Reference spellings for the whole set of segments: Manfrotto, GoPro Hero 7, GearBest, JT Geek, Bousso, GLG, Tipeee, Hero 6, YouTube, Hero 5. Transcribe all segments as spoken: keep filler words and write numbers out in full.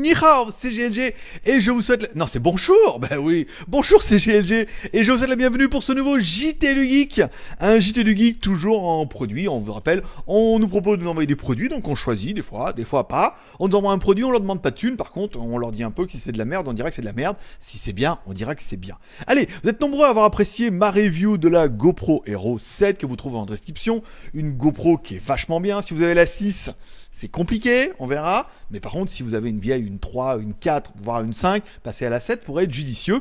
Ni hao, c'est G L G et je vous souhaite... La... Non, c'est bonjour, bah oui, bonjour, c'est G L G et je vous souhaite la bienvenue pour ce nouveau J T du Geek. Un J T du Geek toujours en produit, on vous rappelle, on nous propose de nous envoyer des produits, donc on choisit des fois, des fois pas. On nous envoie un produit, on leur demande pas de thunes, par contre, on leur dit un peu que si c'est de la merde, on dira que c'est de la merde. Si c'est bien, on dira que c'est bien. Allez, vous êtes nombreux à avoir apprécié ma review de la GoPro Hero sept que vous trouvez en description. Une GoPro qui est vachement bien, si vous avez la six... c'est compliqué, on verra. Mais par contre, si vous avez une vieille, une trois, une quatre, voire une cinq, passez à la sept pour être judicieux.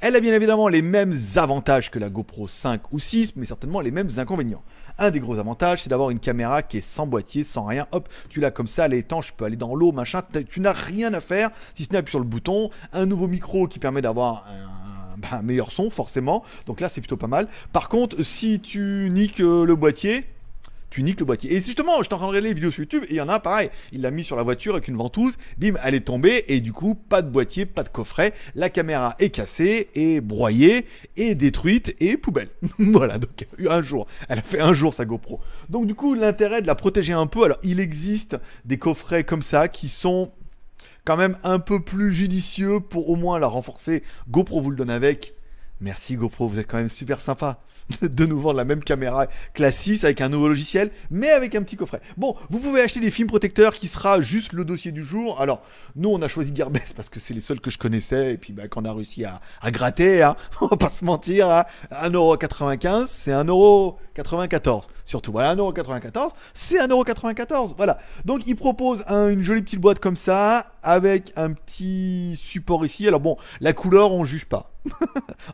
Elle a bien évidemment les mêmes avantages que la GoPro cinq ou six, mais certainement les mêmes inconvénients. Un des gros avantages, c'est d'avoir une caméra qui est sans boîtier, sans rien. Hop, tu l'as comme ça, elle est étanche, tu peux aller dans l'eau, machin. Tu n'as rien à faire, si ce n'est appuyer sur le bouton. Un nouveau micro qui permet d'avoir un... un meilleur son, forcément. Donc là, c'est plutôt pas mal. Par contre, si tu niques le boîtier... tu niques le boîtier. Et justement, je t'en rendrai les vidéos sur YouTube, et il y en a un pareil, il l'a mis sur la voiture avec une ventouse, bim, elle est tombée, et du coup, pas de boîtier, pas de coffret, la caméra est cassée, est broyée, est détruite, et poubelle. Voilà, donc un jour, elle a fait un jour sa GoPro. Donc du coup, l'intérêt de la protéger un peu, alors il existe des coffrets comme ça, qui sont quand même un peu plus judicieux, pour au moins la renforcer. GoPro vous le donne avec. Merci GoPro, vous êtes quand même super sympa de nous vendre la même caméra classique avec un nouveau logiciel, mais avec un petit coffret. Bon, vous pouvez acheter des films protecteurs qui sera juste le dossier du jour. Alors, nous, on a choisi GearBest parce que c'est les seuls que je connaissais et puis bah, qu'on a réussi à, à gratter, hein, on va pas se mentir, hein, un euro quatre-vingt-quinze, c'est un euro quatre-vingt-quatorze. Surtout, voilà, un euro quatre-vingt-quatorze, c'est un euro quatre-vingt-quatorze, voilà. Donc, il propose un, une jolie petite boîte comme ça, avec un petit support ici. Alors bon, la couleur, on juge pas.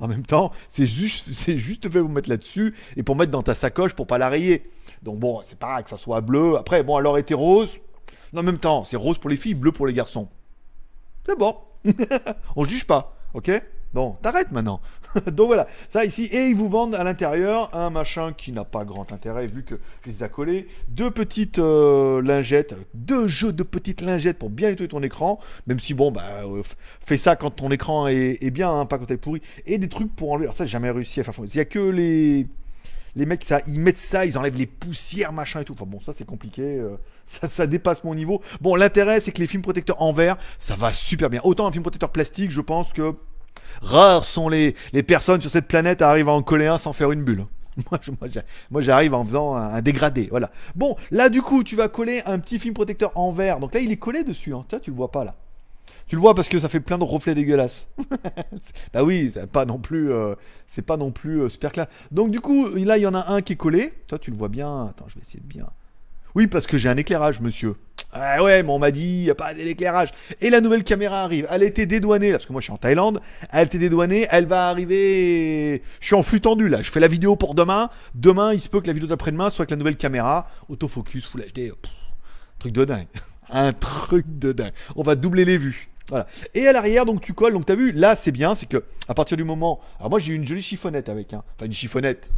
En même temps, c'est juste, c'est juste fait pour mettre là-dessus et pour mettre dans ta sacoche pour pas la rayer. Donc bon, c'est pas grave que ça soit bleu. Après, bon, elle aurait été rose. Non, en même temps, c'est rose pour les filles, bleu pour les garçons. C'est bon. On juge pas, ok ? Bon, t'arrêtes maintenant. Donc voilà, ça ici, et ils vous vendent à l'intérieur un machin qui n'a pas grand intérêt vu que je les ai collés. Deux petites euh, lingettes, deux jeux de petites lingettes pour bien nettoyer ton écran. Même si bon, bah euh, fais ça quand ton écran est, est bien, hein, pas quand t'es pourri. Et des trucs pour enlever. Alors ça, j'ai jamais réussi à faire. Il y a que les les mecs, ça, ils mettent ça, ils enlèvent les poussières, machin et tout. Enfin bon, ça c'est compliqué. Euh, ça, ça dépasse mon niveau. Bon, l'intérêt c'est que les films protecteurs en verre, ça va super bien. Autant un film protecteur plastique, je pense que rares sont les, les personnes sur cette planète à arriver à en coller un sans faire une bulle. Moi j'arrive en faisant un, un dégradé, voilà. Bon, là du coup tu vas coller un petit film protecteur en verre. Donc là il est collé dessus, hein. Ça, tu le vois pas là. Tu le vois parce que ça fait plein de reflets dégueulasses. Bah oui, c'est pas non plus, euh, c'est pas non plus euh, super clair. Donc du coup là il y en a un qui est collé. Toi tu le vois bien, attends je vais essayer de bien... Oui, parce que j'ai un éclairage, monsieur. Ah ouais, mais on m'a dit, il n'y a pas d'éclairage. Et la nouvelle caméra arrive. Elle a été dédouanée, là, parce que moi, je suis en Thaïlande. Elle a été dédouanée, elle va arriver... Je suis en flux tendu, là. Je fais la vidéo pour demain. Demain, il se peut que la vidéo d'après-demain soit avec la nouvelle caméra. Autofocus, Full H D. Pff, truc de dingue. Un truc de dingue. On va doubler les vues. Voilà. Et à l'arrière, donc, tu colles. Donc, t'as vu, là, c'est bien. C'est que, à partir du moment... Alors, moi, j'ai eu une jolie chiffonnette avec, hein. Enfin, une chiffonnette.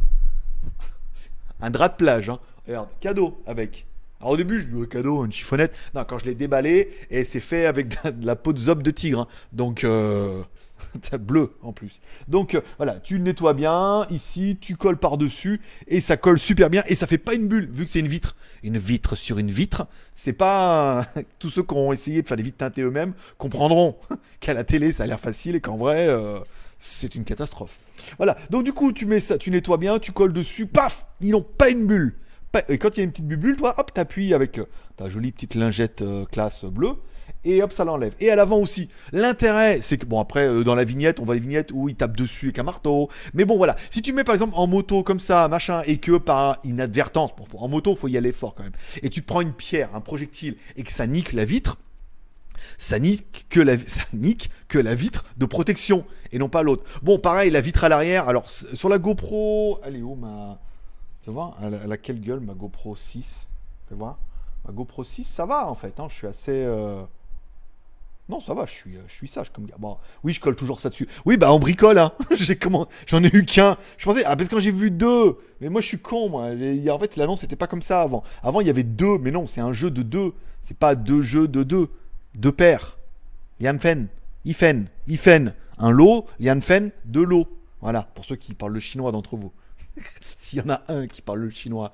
Un drap de plage, hein. Regarde, cadeau avec. Alors au début, je dis cadeau, une chiffonnette. Non, quand je l'ai déballé, et c'est fait avec de la peau de zob de tigre. Hein. Donc, euh... bleu en plus. Donc euh, voilà, tu le nettoies bien. Ici, tu colles par-dessus. Et ça colle super bien. Et ça fait pas une bulle, vu que c'est une vitre. Une vitre sur une vitre. C'est pas... Tous ceux qui ont essayé de faire des vitres teintées eux-mêmes comprendront qu'à la télé, ça a l'air facile et qu'en vrai, euh, c'est une catastrophe. Voilà, donc du coup, tu mets ça, tu nettoies bien, tu colles dessus. Paf, ils n'ont pas une bulle. Et quand il y a une petite bulle, toi, hop, t'appuies avec ta jolie petite lingette euh, classe bleue, et hop, ça l'enlève. Et à l'avant aussi. L'intérêt, c'est que, bon, après, euh, dans la vignette, on voit les vignettes où il tape dessus avec un marteau. Mais bon, voilà. Si tu mets, par exemple, en moto, comme ça, machin, et que par inadvertance, bon, faut, en moto, faut y aller fort quand même, et tu te prends une pierre, un projectile, et que ça nique la vitre, ça nique que la, ça nique que la vitre de protection, et non pas l'autre. Bon, pareil, la vitre à l'arrière, alors, sur la GoPro... Allez, où ma... Tu vois, elle a quelle gueule ma GoPro six? Fais voir. Ma GoPro six, ça va en fait. Hein, je suis assez. Euh... Non, ça va, je suis, je suis sage comme gars. Bon, oui, je colle toujours ça dessus. Oui, bah on bricole. Hein. J'ai comment... J'en ai eu qu'un. Je pensais. Ah, parce que quand j'ai vu deux. Mais moi, je suis con, moi. En fait, l'annonce n'était pas comme ça avant. Avant, il y avait deux. Mais non, c'est un jeu de deux. C'est pas deux jeux de deux. Deux paires. Lianfen. Ifen. Ifen. Un lot. Lianfen. Deux lots. Voilà, pour ceux qui parlent le chinois d'entre vous. S'il y en a un qui parle le chinois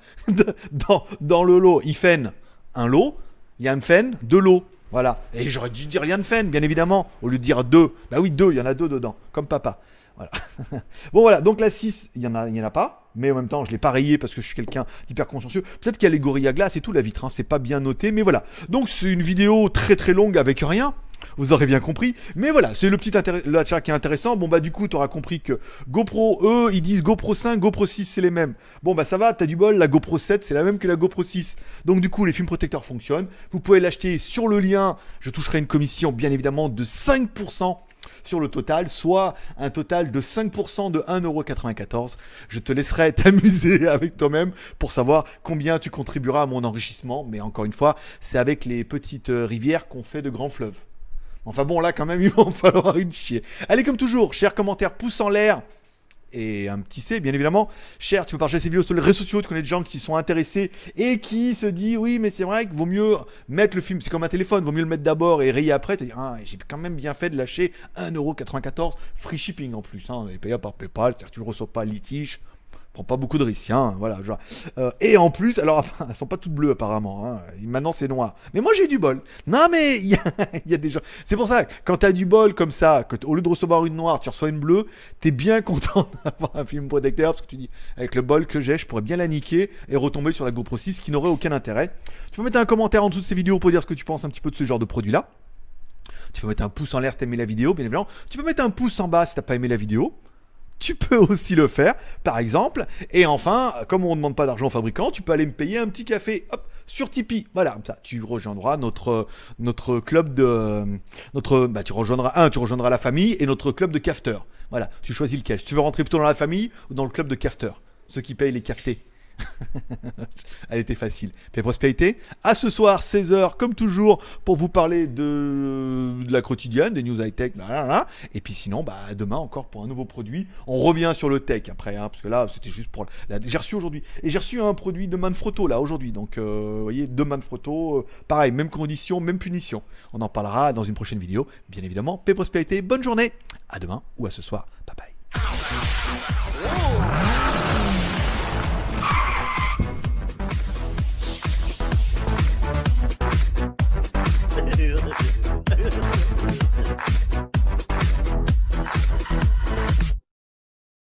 dans, dans le lot, il fen un lot, il y a un fen deux lots. Voilà. Et j'aurais dû dire Lianfen, bien évidemment, au lieu de dire deux. Bah oui, deux, il y en a deux dedans, comme papa. Voilà. Bon, voilà. Donc la six, il n'y en, en a pas. Mais en même temps, je ne l'ai pas rayé parce que je suis quelqu'un d'hyper consciencieux. Peut-être qu'il y a les gorilles à glace et tout, la vitre. Hein, c'est pas bien noté, mais voilà. Donc c'est une vidéo très très longue avec rien. Vous aurez bien compris. Mais voilà, c'est le petit achat qui est intéressant. Bon bah du coup, tu auras compris que GoPro, eux, ils disent GoPro cinq, GoPro six, c'est les mêmes. Bon bah ça va, t'as du bol, la GoPro sept, c'est la même que la GoPro six. Donc du coup, les films protecteurs fonctionnent. Vous pouvez l'acheter sur le lien. Je toucherai une commission, bien évidemment, de cinq pour cent. Sur le total, soit un total de cinq pour cent de un euro quatre-vingt-quatorze. Je te laisserai t'amuser avec toi-même pour savoir combien tu contribueras à mon enrichissement. Mais encore une fois, c'est avec les petites rivières qu'on fait de grands fleuves. Enfin bon, là quand même, il va en falloir une chier. Allez, comme toujours, chers commentaires, pouce en l'air. Et un petit C, bien évidemment. Cher, tu peux partager cette vidéo sur les réseaux sociaux, tu connais des gens qui sont intéressés et qui se disent oui, mais c'est vrai qu'il vaut mieux mettre le film, c'est comme un téléphone, vaut mieux le mettre d'abord et rayer après. Tu dis ah, j'ai quand même bien fait de lâcher un euro quatre-vingt-quatorze free shipping en plus, hein, et payé par PayPal, c'est-à-dire que tu ne reçois pas litige, prends pas beaucoup de risques, hein, voilà. Genre. Euh, et en plus, alors elles sont pas toutes bleues apparemment, hein, maintenant c'est noir. Mais moi j'ai du bol. Non mais il y, y a des gens. C'est pour ça, quand t'as du bol comme ça, que au lieu de recevoir une noire, tu reçois une bleue, t'es bien content d'avoir un film protecteur parce que tu dis avec le bol que j'ai, je pourrais bien la niquer et retomber sur la GoPro six qui n'aurait aucun intérêt. Tu peux mettre un commentaire en dessous de ces vidéos pour dire ce que tu penses un petit peu de ce genre de produit là. Tu peux mettre un pouce en l'air si t'as aimé la vidéo, bien évidemment. Tu peux mettre un pouce en bas si t'as pas aimé la vidéo. Tu peux aussi le faire, par exemple. Et enfin, comme on ne demande pas d'argent aux fabricants, tu peux aller me payer un petit café, hop, sur Tipeee. Voilà, comme ça, tu rejoindras notre, notre club de... Notre, bah, tu rejoindras, un, tu rejoindras la famille et notre club de cafeteurs. Voilà, tu choisis lequel. Si tu veux rentrer plutôt dans la famille ou dans le club de cafeteurs, ceux qui payent les cafetés. Elle était facile. Paix et prospérité. À ce soir, seize heures, comme toujours, pour vous parler de, de la quotidienne, des news high-tech, blablabla. Et puis sinon, bah, demain encore pour un nouveau produit. On revient sur le tech après, hein, parce que là, c'était juste pour... J'ai reçu aujourd'hui. Et j'ai reçu un produit de Manfrotto, là, aujourd'hui. Donc, euh, vous voyez, de Manfrotto, euh, pareil, même condition, même punition. On en parlera dans une prochaine vidéo, bien évidemment. Paix et prospérité, bonne journée. À demain ou à ce soir. Bye bye.